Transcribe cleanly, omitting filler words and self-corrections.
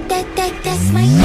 That's my